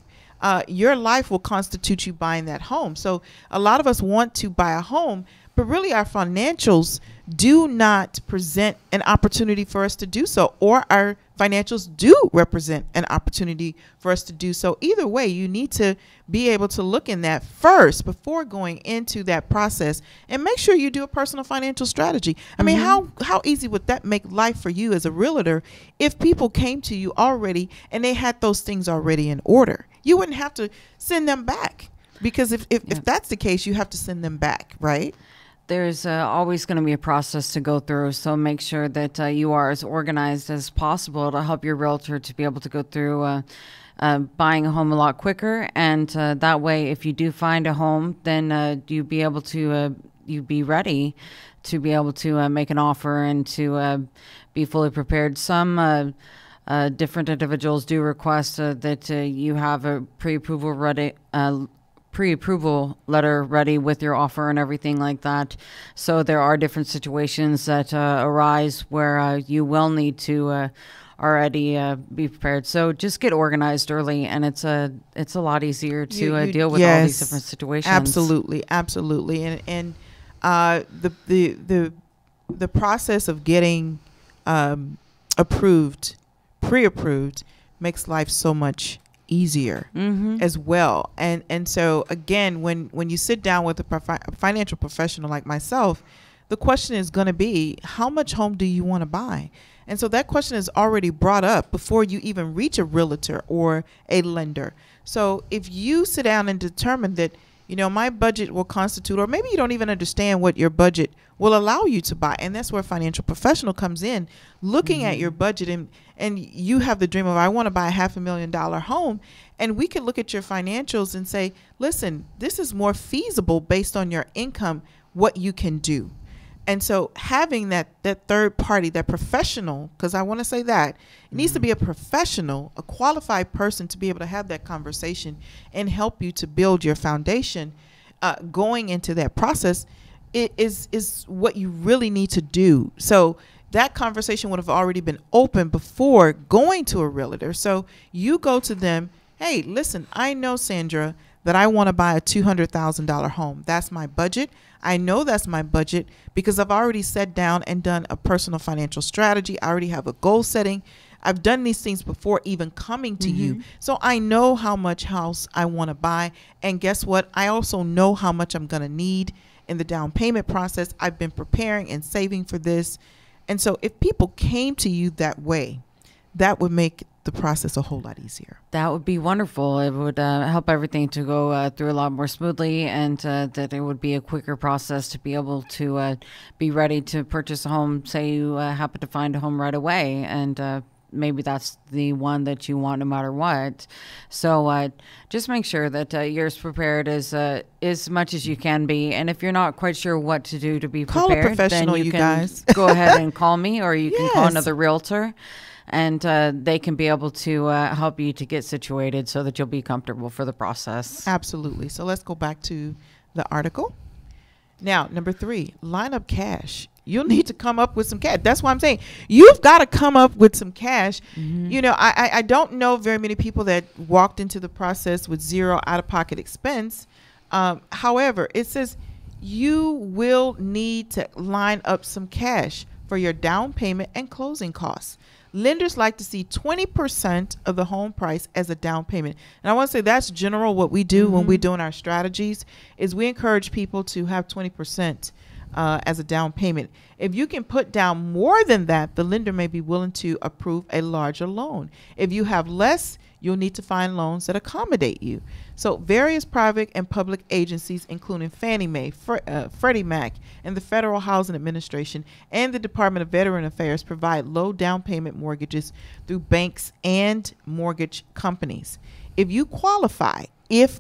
your life will constitute you buying that home. So a lot of us want to buy a home, but really our financials do not present an opportunity for us to do so, or our financials do represent an opportunity for us to do so. Either way, you need to be able to look in that first before going into that process, and make sure you do a personal financial strategy. I mean, how easy would that make life for you as a realtor if people came to you already and they had those things already in order? You wouldn't have to send them back, because if that's the case, you have to send them back, right? There's always going to be a process to go through, so make sure that you are as organized as possible to help your realtor to be able to go through buying a home a lot quicker. And that way, if you do find a home, then you'd be able to you'd be ready to be able to make an offer and to be fully prepared. Some different individuals do request that you have a pre-approval ready. Pre-approval letter ready with your offer and everything like that. So there are different situations that arise where you will need to already be prepared. So just get organized early, and it's a lot easier to deal with all these different situations. Absolutely, absolutely. And the process of getting approved, pre-approved, makes life so much easier as well. And so again, when you sit down with a financial professional like myself, the question is going to be, how much home do you want to buy? And so that question is already brought up before you even reach a realtor or a lender. So if you sit down and determine that, you know, my budget will constitute, or maybe you don't even understand what your budget will allow you to buy. And that's where a financial professional comes in, looking at your budget. And you have the dream of, I want to buy a $500,000 home. And we can look at your financials and say, listen, this is more feasible based on your income, what you can do. And so having that third party, that professional, because I want to say that, it needs to be a professional, a qualified person to be able to have that conversation and help you to build your foundation going into that process. It is what you really need to do. So that conversation would have already been open before going to a realtor. So you go to them, hey, listen, I know, Sandra, that I want to buy a $200,000 home. That's my budget. I know that's my budget because I've already sat down and done a personal financial strategy. I already have a goal setting. I've done these things before even coming to you. So I know how much house I want to buy. And guess what? I also know how much I'm going to need in the down payment process. I've been preparing and saving for this. And so if people came to you that way, that would make the process a whole lot easier. That would be wonderful. It would help everything to go through a lot more smoothly, and that it would be a quicker process to be able to be ready to purchase a home. Say you happen to find a home right away, and maybe that's the one that you want no matter what. So just make sure that you're as prepared as much as you can be. And if you're not quite sure what to do to be prepared, call a professional, then you can go ahead and call me, or you can call another realtor. And they can be able to help you to get situated so that you'll be comfortable for the process. Absolutely. So let's go back to the article. Now, number three, line up cash. You'll need to come up with some cash. That's why I'm saying you've got to come up with some cash. You know, I don't know very many people that walked into the process with zero out-of-pocket expense. However, it says you will need to line up some cash for your down payment and closing costs. Lenders like to see 20% of the home price as a down payment. And I want to say that's general what we do when we're doing our strategies, is we encourage people to have 20% as a down payment. If you can put down more than that, the lender may be willing to approve a larger loan. If you have less, you'll need to find loans that accommodate you. So various private and public agencies, including Fannie Mae, Freddie Mac, and the Federal Housing Administration and the Department of Veteran Affairs, provide low down payment mortgages through banks and mortgage companies. If you qualify, it's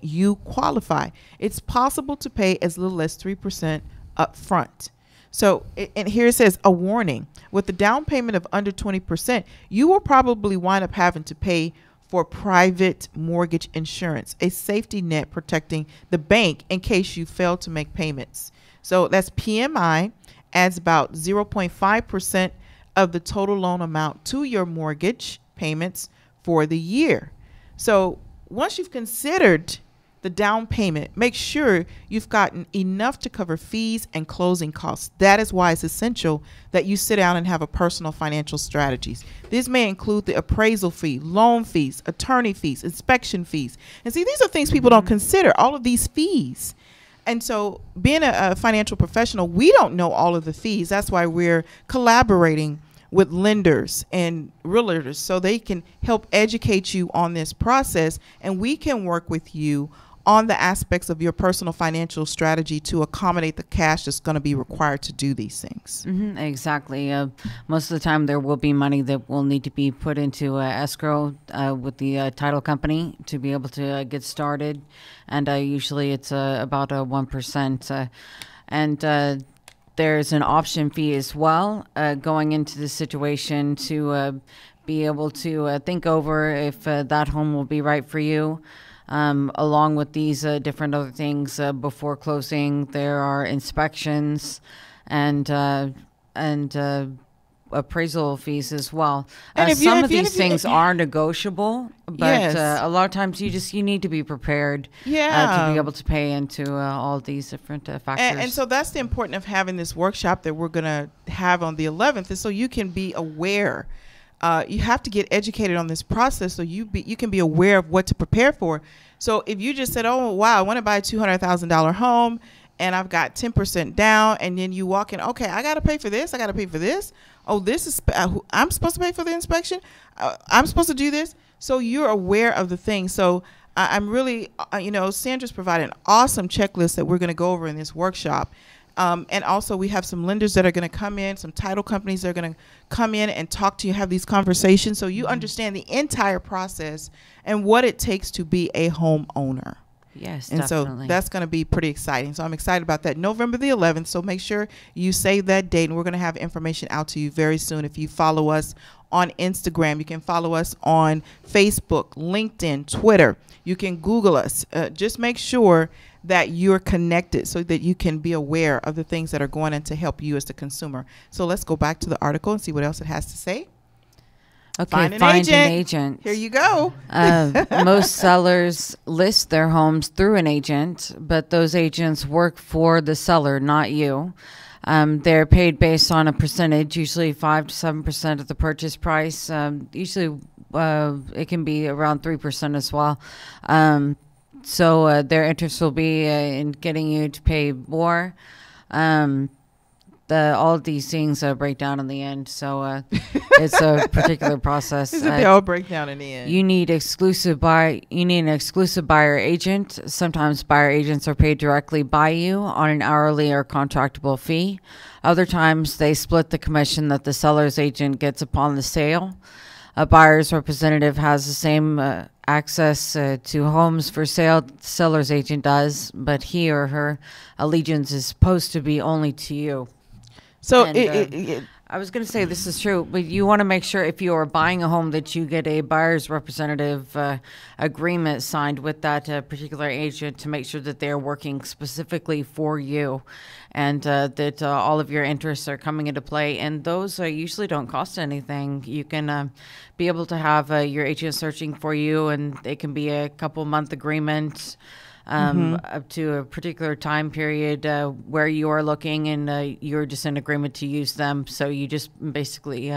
possible to pay as little as 3% up front. So, and here it says a warning: with the down payment of under 20%, you will probably wind up having to pay for private mortgage insurance, a safety net protecting the bank in case you fail to make payments. So that's PMI, adds about 0.5% of the total loan amount to your mortgage payments for the year. So once you've considered the down payment, make sure you've gotten enough to cover fees and closing costs. That is why it's essential that you sit down and have a personal financial strategies. This may include the appraisal fee, loan fees, attorney fees, inspection fees. And see, these are things people don't consider, all of these fees. And so being a financial professional, we don't know all of the fees. That's why we're collaborating with lenders and realtors so they can help educate you on this process, and we can work with you on the aspects of your personal financial strategy to accommodate the cash that's going to be required to do these things. Mm-hmm, exactly. Most of the time there will be money that will need to be put into escrow with the title company to be able to get started, and usually it's about a 1%. There's an option fee as well going into the situation to be able to think over if that home will be right for you. Along with these different other things before closing, there are inspections and appraisal fees as well. Some of these things are negotiable, but yes, a lot of times you need to be prepared to be able to pay into all these different factors. And so that's the importance of having this workshop that we're going to have on the 11th, is so you can be aware. You have to get educated on this process so you can be aware of what to prepare for. So if you just said, oh, wow, I want to buy a $200,000 home and I've got 10% down, and then you walk in, okay, I got to pay for this, I got to pay for this. Oh, this is, I'm supposed to pay for the inspection. I'm supposed to do this. So you're aware of the thing. So I'm really, Sandra's provided an awesome checklist that we're going to go over in this workshop. And also we have some lenders that are going to come in, some title companies that are going to come in and talk to you, have these conversations, so you understand the entire process and what it takes to be a homeowner. Yes, and definitely. So that's going to be pretty exciting. So I'm excited about that. November the 11th. So make sure you save that date, and we're going to have information out to you very soon. If you follow us on Instagram, you can follow us on Facebook, LinkedIn, Twitter. You can Google us. Just make sure that you're connected so that you can be aware of the things that are going on to help you as the consumer. So let's go back to the article and see what else it has to say. Okay, find an agent. Here you go. Most sellers list their homes through an agent, but those agents work for the seller, not you. They're paid based on a percentage, usually 5 to 7% of the purchase price. Usually it can be around 3% as well. So their interest will be in getting you to pay more. All of these things break down in the end, so it's a particular process. They all break down in the end. You need an exclusive buyer agent. Sometimes buyer agents are paid directly by you on an hourly or contractable fee. Other times they split the commission that the seller's agent gets upon the sale. A buyer's representative has the same access to homes for sale the seller's agent does, but he or her allegiance is supposed to be only to you. So I was going to say this is true, but you want to make sure if you are buying a home that you get a buyer's representative agreement signed with that particular agent to make sure that they're working specifically for you, and that all of your interests are coming into play. And those usually don't cost anything. You can be able to have your agent searching for you, and it can be a couple-month agreement. Up to a particular time period where you are looking, and you're just in agreement to use them. So you just basically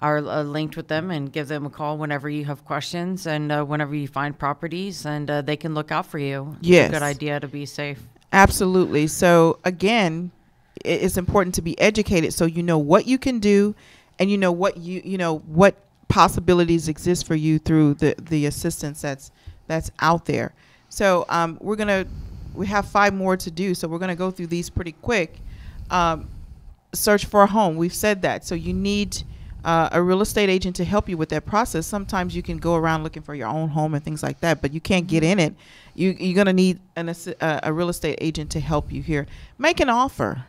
are linked with them and give them a call whenever you have questions and whenever you find properties, and they can look out for you. Yes. It's a good idea to be safe. Absolutely. So again, it's important to be educated so you know what you can do, and you know what what possibilities exist for you through the assistance that's out there. So we have 5 more to do, so we're gonna go through these pretty quick. Search for a home, we've said that. So you need a real estate agent to help you with that process. Sometimes you can go around looking for your own home and things like that, but you can't get in it. You're going to need a real estate agent to help you here. Make an offer.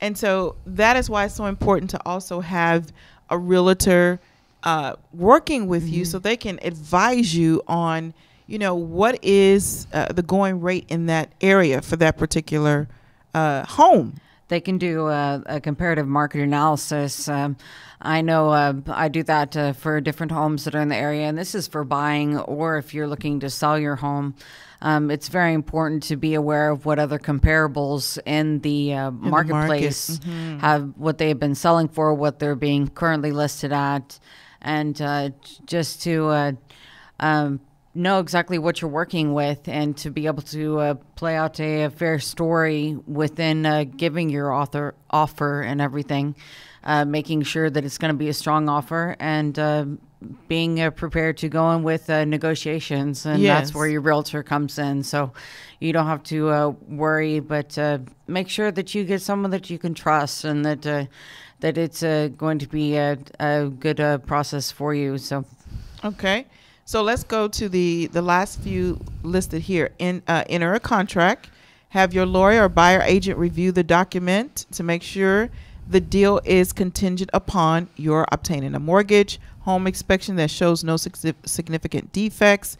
And so that is why it's so important to also have a realtor working with you so they can advise you on, what is the going rate in that area for that particular home. They can do a comparative market analysis. I know I do that for different homes that are in the area, and this is for buying or if you're looking to sell your home. It's very important to be aware of what other comparables in the marketplace have, what they've been selling for, what they're being currently listed at, and just to know exactly what you're working with and to be able to play out a fair story within giving your offer and everything, making sure that it's going to be a strong offer, and being prepared to go in with negotiations. And that's where your realtor comes in. So you don't have to worry, but make sure that you get someone that you can trust and that, that it's going to be a good process for you. So, okay. So let's go to the last few listed here. Enter a contract. Have your lawyer or buyer agent review the document to make sure the deal is contingent upon your obtaining a mortgage, home inspection that shows no significant defects,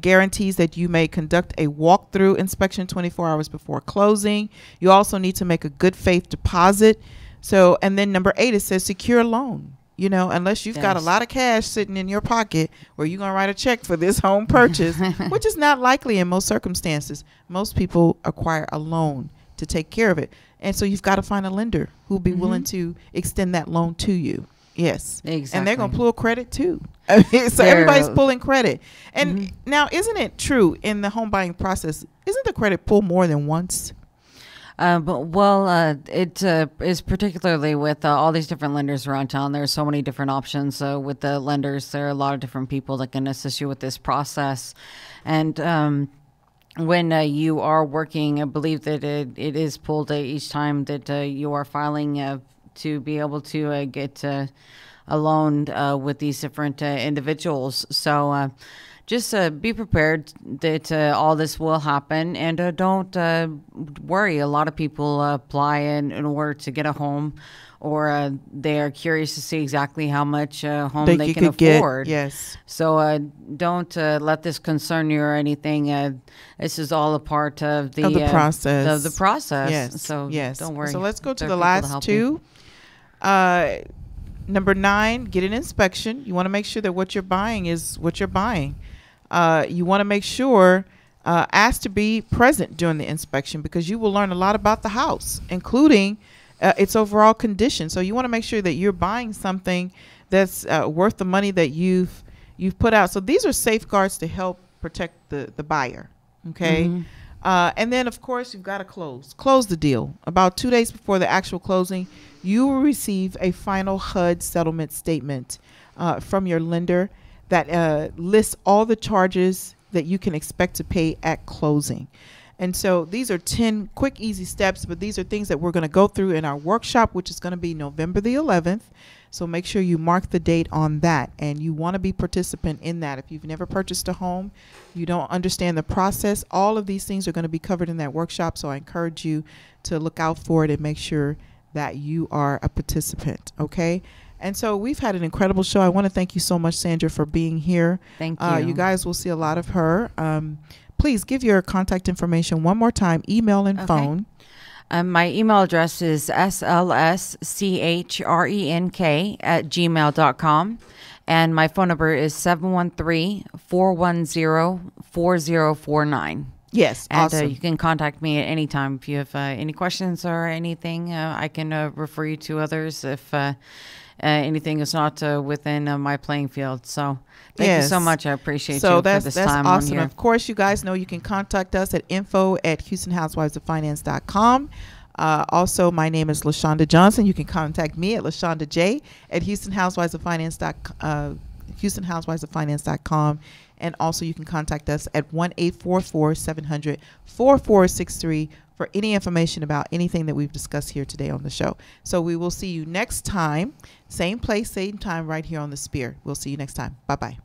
guarantees that you may conduct a walkthrough inspection 24 hours before closing. You also need to make a good faith deposit. So, and then number 8, it says secure loan. You know, unless you've got a lot of cash sitting in your pocket where you're going to write a check for this home purchase, which is not likely in most circumstances. Most people acquire a loan to take care of it. And so you've got to find a lender who'll be willing to extend that loan to you. Yes. Exactly. And they're going to pull credit too. I mean, so everybody's pulling credit. And now, isn't it true in the home buying process, isn't the credit pulled more than once? It is particularly with all these different lenders around town. There's so many different options. So with the lenders, there are a lot of different people that can assist you with this process. And when you are working, I believe that it is pulled each time that you are filing to be able to get a loan with these different individuals. So just be prepared that all this will happen, and don't worry. A lot of people apply in order to get a home, or they are curious to see exactly how much home they can afford. Yes. So don't let this concern you or anything. This is all a part of the process. Of the process. Yes. So don't worry. So let's go to the last two. Number 9, get an inspection. You want to make sure that what you're buying is what you're buying. You want to make sure, ask to be present during the inspection, because you will learn a lot about the house, including its overall condition. So you want to make sure that you're buying something that's worth the money that you've put out. So these are safeguards to help protect the buyer. Okay. And then, of course, you've got to close the deal. About 2 days before the actual closing, you will receive a final HUD settlement statement from your lender that lists all the charges that you can expect to pay at closing. And so these are 10 quick, easy steps, but these are things that we're going to go through in our workshop, which is going to be November the 11th. So make sure you mark the date on that, and you want to be participant in that. If you've never purchased a home, you don't understand the process, all of these things are going to be covered in that workshop. So I encourage you to look out for it and make sure that you are a participant. Okay. And so we've had an incredible show. I want to thank you so much, Sandra, for being here. Thank you. You guys will see a lot of her. Please give your contact information one more time, email and phone. My email address is slschrenk@gmail.com. And my phone number is 713-410-4049. Yes, and awesome. You can contact me at any time if you have any questions or anything. I can refer you to others if anything is not within my playing field. So thank you so much. I appreciate you for this time on here. So that's awesome. Of course, you guys know you can contact us at info@HoustonHousewives.com. Also, my name is LaShonda Johnson. You can contact me at LaShondaJ@HoustonHousewivesOfFinance.com. And also, you can contact us at 1-844-700-4463 for any information about anything that we've discussed here today on the show. So we will see you next time. Same place, same time, right here on The Spear. We'll see you next time. Bye-bye.